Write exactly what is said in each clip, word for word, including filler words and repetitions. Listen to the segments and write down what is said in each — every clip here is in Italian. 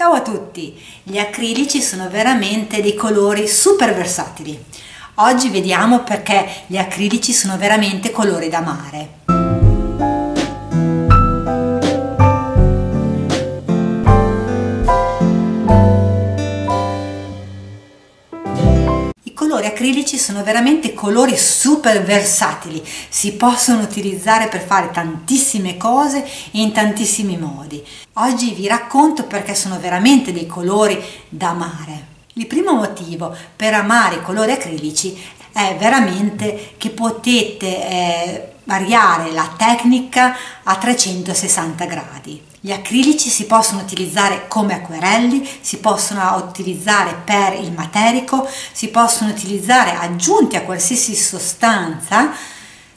Ciao a tutti! Gli acrilici sono veramente dei colori super versatili. Oggi vediamo perché gli acrilici sono veramente colori da mare. I colori acrilici sono veramente colori super versatili, si possono utilizzare per fare tantissime cose e in tantissimi modi. Oggi vi racconto perché sono veramente dei colori da amare. Il primo motivo per amare i colori acrilici è veramente che potete eh, variare la tecnica a trecentosessanta gradi. Gli acrilici si possono utilizzare come acquerelli, si possono utilizzare per il materico, si possono utilizzare aggiunti a qualsiasi sostanza,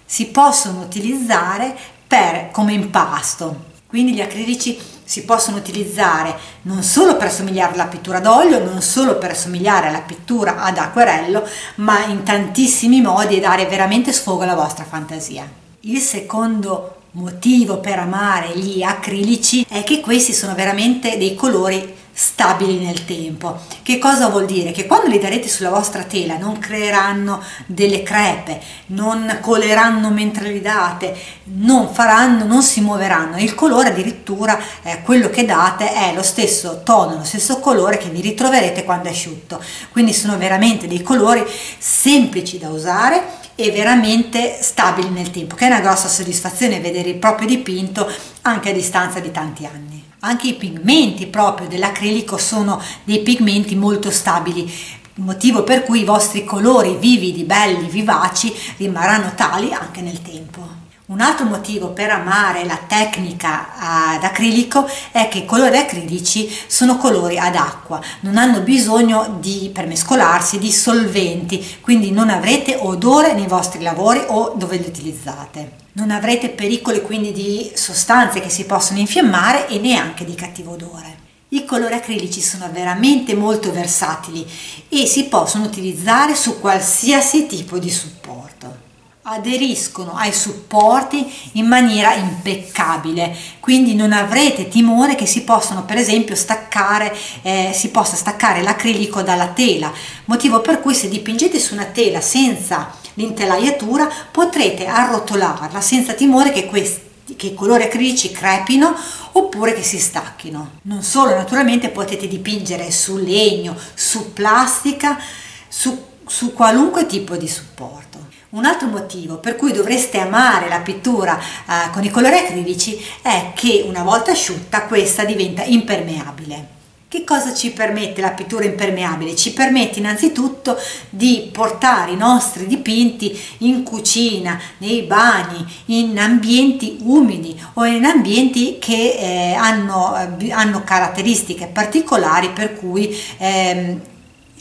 si possono utilizzare per, come impasto. Quindi gli acrilici si possono utilizzare non solo per assomigliare alla pittura d'olio, non solo per assomigliare alla pittura ad acquerello, ma in tantissimi modi e dare veramente sfogo alla vostra fantasia. Il secondo motivo per amare gli acrilici è che questi sono veramente dei colori stabili nel tempo. Che cosa vuol dire? Che quando li darete sulla vostra tela non creeranno delle crepe, non coleranno mentre li date, non faranno, non si muoveranno. Il colore addirittura, eh, quello che date è lo stesso tono, lo stesso colore che vi ritroverete quando è asciutto. Quindi sono veramente dei colori semplici da usare e veramente stabili nel tempo, che è una grossa soddisfazione vedere il proprio dipinto anche a distanza di tanti anni. Anche i pigmenti proprio dell'acrilico sono dei pigmenti molto stabili, motivo per cui i vostri colori vividi, belli, vivaci rimarranno tali anche nel tempo. Un altro motivo per amare la tecnica ad acrilico è che i colori acrilici sono colori ad acqua, non hanno bisogno di, per mescolarsi, di solventi, quindi non avrete odore nei vostri lavori o dove li utilizzate. Non avrete pericoli quindi di sostanze che si possono infiammare e neanche di cattivo odore. I colori acrilici sono veramente molto versatili e si possono utilizzare su qualsiasi tipo di supporto. Aderiscono ai supporti in maniera impeccabile, quindi non avrete timore che si possano per esempio staccare, eh, si possa staccare l'acrilico dalla tela, motivo per cui se dipingete su una tela senza l'intelaiatura potrete arrotolarla senza timore che questi che i colori acrilici crepino oppure che si stacchino. Non solo, naturalmente potete dipingere su legno, su plastica, su, su qualunque tipo di supporto. Un altro motivo per cui dovreste amare la pittura eh, con i colori acrilici è che una volta asciutta questa diventa impermeabile. Che cosa ci permette la pittura impermeabile? Ci permette innanzitutto di portare i nostri dipinti in cucina, nei bagni, in ambienti umidi o in ambienti che eh, hanno, hanno caratteristiche particolari per cui eh,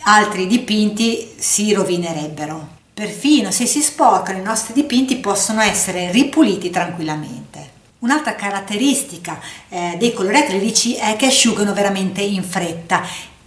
altri dipinti si rovinerebbero. Perfino se si sporcano i nostri dipinti possono essere ripuliti tranquillamente. Un'altra caratteristica eh, dei colori acrilici è che asciugano veramente in fretta.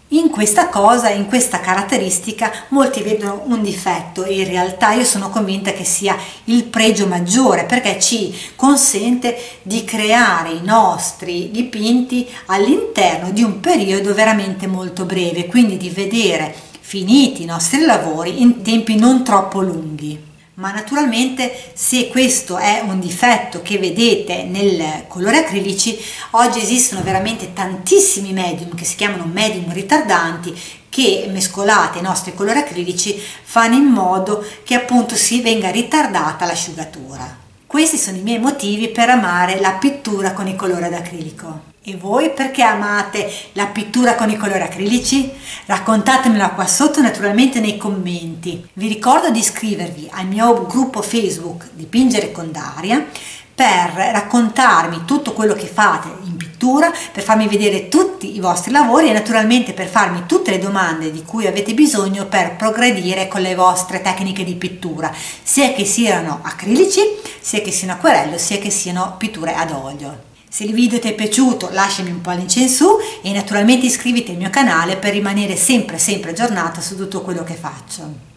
In questa cosa, in questa caratteristica, molti vedono un difetto e in realtà io sono convinta che sia il pregio maggiore, perché ci consente di creare i nostri dipinti all'interno di un periodo veramente molto breve, quindi di vedere finiti i nostri lavori in tempi non troppo lunghi. Ma naturalmente, se questo è un difetto che vedete nel colore acrilici, oggi esistono veramente tantissimi medium che si chiamano medium ritardanti, che mescolate ai nostri colori acrilici fanno in modo che appunto si venga ritardata l'asciugatura. Questi sono i miei motivi per amare la pittura con i colori ad acrilico. E voi perché amate la pittura con i colori acrilici? Raccontatemela qua sotto, naturalmente nei commenti. Vi ricordo di iscrivervi al mio gruppo Facebook Dipingere con Daria per raccontarmi tutto quello che fate in pittura, per farmi vedere tutti i vostri lavori e naturalmente per farmi tutte le domande di cui avete bisogno per progredire con le vostre tecniche di pittura, sia che siano acrilici, sia che siano acquerello, sia che siano pitture ad olio. Se il video ti è piaciuto lasciami un pollice in su e naturalmente iscriviti al mio canale per rimanere sempre sempre aggiornato su tutto quello che faccio.